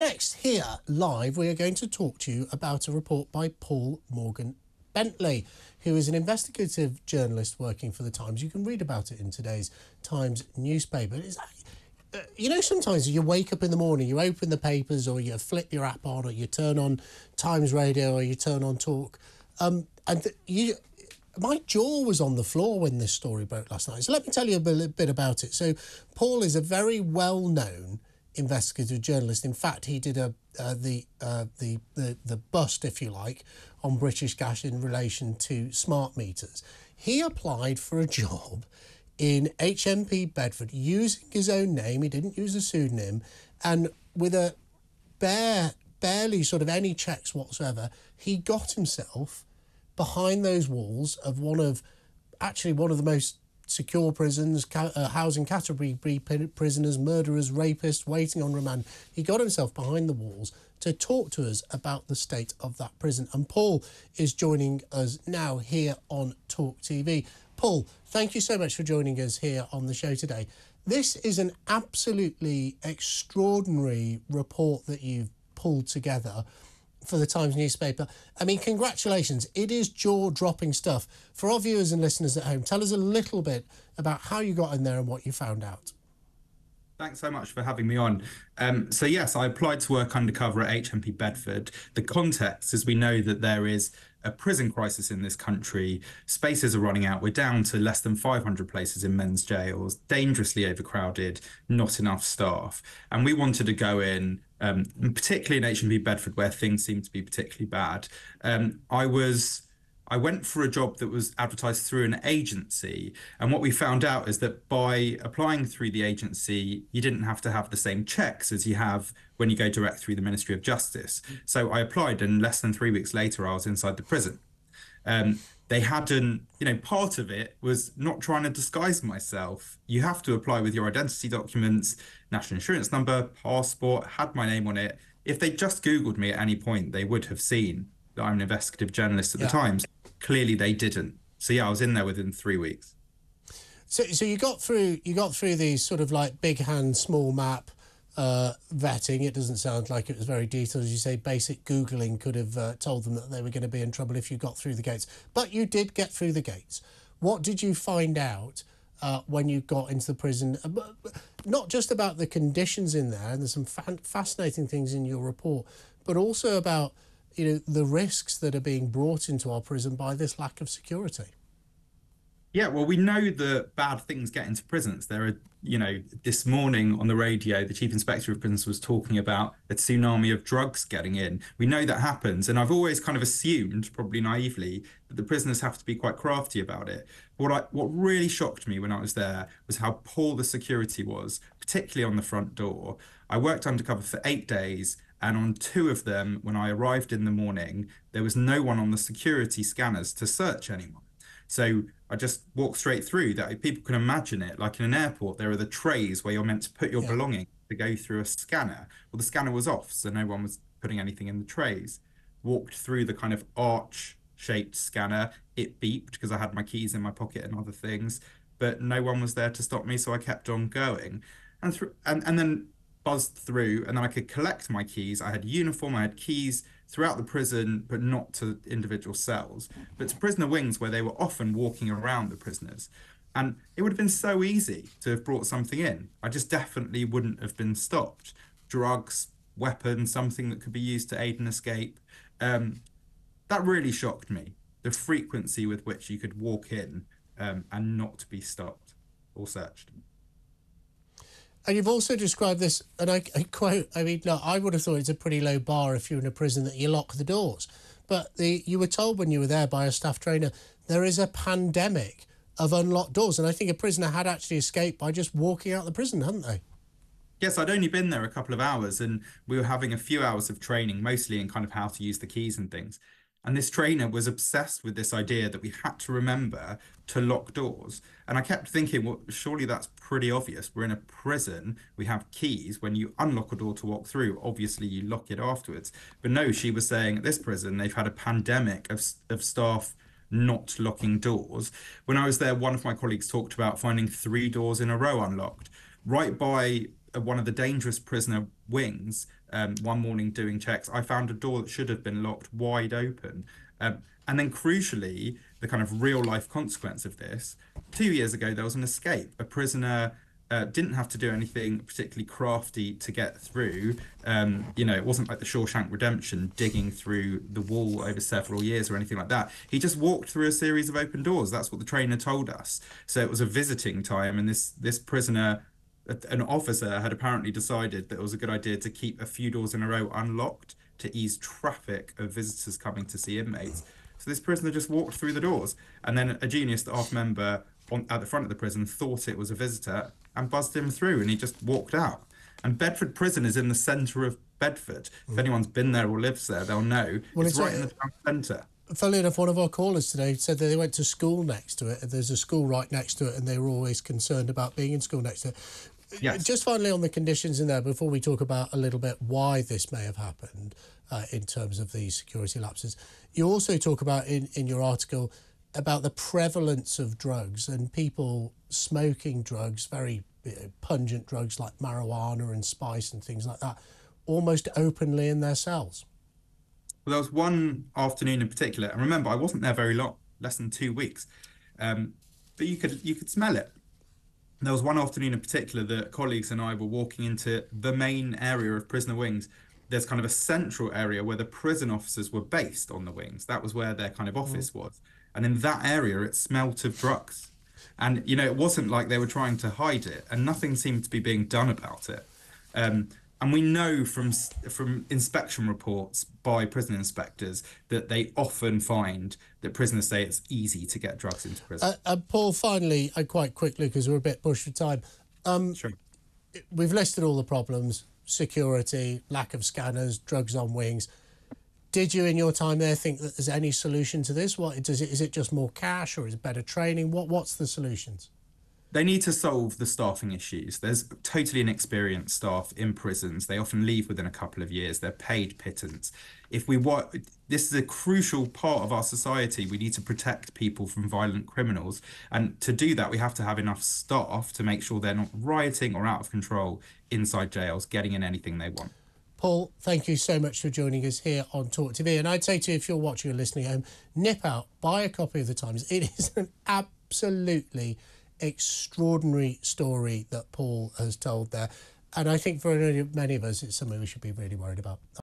Next, here, live, we are going to talk to you about a report by Paul Morgan Bentley, who is an investigative journalist working for The Times. You can read about it in today's Times newspaper. You know, sometimes you wake up in the morning, you open the papers, or you flip your app on, or you turn on Times Radio, or you turn on Talk. My jaw was on the floor when this story broke last night. So let me tell you a bit about it. So Paul is a very well-known investigative journalist. In fact, he did the bust, if you like, on British Gas in relation to smart meters. He applied for a job in HMP Bedford using his own name. He didn't use a pseudonym, and with a barely sort of any checks whatsoever, he got himself behind those walls of one of the most secure prisons, housing category B prisoners, murderers, rapists, waiting on remand. He got himself behind the walls to talk to us about the state of that prison. And Paul is joining us now here on Talk TV. Paul, thank you so much for joining us here on the show today. This is an absolutely extraordinary report that you've pulled together for the Times newspaper. I mean, congratulations. It is jaw-dropping stuff. For our viewers and listeners at home, tell us a little bit about how you got in there and what you found out. Thanks so much for having me on. So yes, I applied to work undercover at HMP Bedford. The context is we know that there is a prison crisis in this country. Spaces are running out. We're down to less than 500 places in men's jails, dangerously overcrowded, not enough staff. And we wanted to go in, particularly in HMP Bedford, where things seem to be particularly bad. I went for a job that was advertised through an agency. And what we found out is that by applying through the agency, you didn't have to have the same checks as you have when you go direct through the Ministry of Justice. So I applied, and less than 3 weeks later, I was inside the prison. They hadn't, you know, part of it was not trying to disguise myself. You have to apply with your identity documents, national insurance number, passport, had my name on it. If they just Googled me at any point, they would have seen that I'm an investigative journalist at the Times. Clearly they didn't. So yeah, I was in there within 3 weeks. So you got through these sort of like big hand, small map vetting. It doesn't sound like it was very detailed. As you say, basic Googling could have told them that they were going to be in trouble if you got through the gates. But you did get through the gates. What did you find out when you got into the prison? Not just about the conditions in there, and there's some fascinating things in your report, but also about, you know, the risks that are being brought into our prison by this lack of security. Yeah, well, we know that bad things get into prisons. There are, you know, this morning on the radio, the Chief Inspector of Prisons was talking about a tsunami of drugs getting in. We know that happens. And I've always kind of assumed, probably naively, that the prisoners have to be quite crafty about it. But what really shocked me when I was there was how poor the security was, particularly on the front door. I worked undercover for 8 days. And on 2 of them, when I arrived in the morning, there was no one on the security scanners to search anyone. So I just walked straight through that. People can imagine it like in an airport, there are the trays where you're meant to put your belongings to go through a scanner. Well, the scanner was off, so no one was putting anything in the trays. Walked through the kind of arch-shaped scanner. It beeped because I had my keys in my pocket and other things, but no one was there to stop me, so I kept on going. And then buzzed through, and then I could collect my keys. I had uniform, I had keys throughout the prison, but not to individual cells, but to prisoner wings where they were often walking around the prisoners. And it would have been so easy to have brought something in. I just definitely wouldn't have been stopped. Drugs, weapons, something that could be used to aid and escape. That really shocked me, the frequency with which you could walk in and not be stopped or searched. And you've also described this, and I quote, I mean, look, I would have thought it's a pretty low bar if you're in a prison that you lock the doors. But you were told when you were there by a staff trainer, there is a pandemic of unlocked doors. And I think a prisoner had actually escaped by just walking out of the prison, hadn't they? Yes, I'd only been there a couple of hours, and we were having a few hours of training, mostly in kind of how to use the keys and things. And this trainer was obsessed with this idea that we had to remember to lock doors. And I kept thinking, well, surely that's pretty obvious. We're in a prison. We have keys. When you unlock a door to walk through, obviously you lock it afterwards. But no, she was saying at this prison, they've had a pandemic of staff not locking doors. When I was there, one of my colleagues talked about finding 3 doors in a row unlocked, right by one of the dangerous prisoner wings. one morning doing checks, I found a door that should have been locked wide open. And then crucially, the kind of real life consequence of this, 2 years ago, there was an escape. A prisoner didn't have to do anything particularly crafty to get through. You know, it wasn't like the Shawshank Redemption, digging through the wall over several years or anything like that. He just walked through a series of open doors. That's what the trainer told us. So it was a visiting time, and this prisoner, an officer, had apparently decided that it was a good idea to keep a few doors in a row unlocked to ease traffic of visitors coming to see inmates. So this prisoner just walked through the doors, and then a junior staff member at the front of the prison thought it was a visitor and buzzed him through, and he just walked out. And Bedford Prison is in the centre of Bedford. If anyone's been there or lives there, they'll know. Well, it's right in the town centre. Funnily enough, one of our callers today said that they went to school next to it, and there's a school right next to it, and they were always concerned about being in school next to it. Yes. Just finally on the conditions in there, before we talk about a little bit why this may have happened in terms of these security lapses, you also talk about in your article about the prevalence of drugs and people smoking drugs, very pungent drugs like marijuana and spice and things like that, almost openly in their cells. Well, there was one afternoon in particular, and remember, I wasn't there very long, less than 2 weeks, but you could smell it. And there was one afternoon in particular that colleagues and I were walking into the main area of prisoner wings. There's kind of a central area where the prison officers were based on the wings. That was where their kind of office was. And in that area, it smelt of drugs. And, you know, it wasn't like they were trying to hide it, and nothing seemed to be being done about it. And we know from inspection reports by prison inspectors that they often find that prisoners say it's easy to get drugs into prison. And Paul, finally, and quite quickly, because we're a bit pushed for time, sure. We've listed all the problems: security, lack of scanners, drugs on wings. Did you, in your time there, think that there's any solution to this? Is it just more cash, or is it better training? What's the solutions? They need to solve the staffing issues. There's totally inexperienced staff in prisons. They often leave within a couple of years. They're paid pittance. This is a crucial part of our society. We need to protect people from violent criminals. And to do that, we have to have enough staff to make sure they're not rioting or out of control inside jails, getting in anything they want. Paul, thank you so much for joining us here on Talk TV. And I'd say to you, if you're watching or listening at home, nip out, buy a copy of The Times. It is an absolutely extraordinary story that Paul has told there, and I think for many of us it's something we should be really worried about.